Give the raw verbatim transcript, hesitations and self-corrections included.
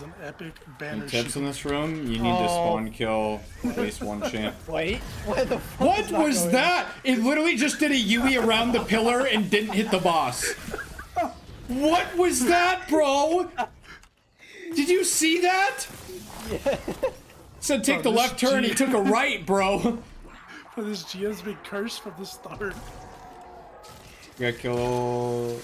is an epic banner. Any tips in this room? You need oh. to spawn kill at least one champ. Wait, what the fuck? What was that? It literally just did a Yui around the pillar and didn't hit the boss. What was that, bro? Did you see that? Yeah. Said take bro, the left turn, G he took a right, bro. But this G M's been cursed from the start. We gotta kill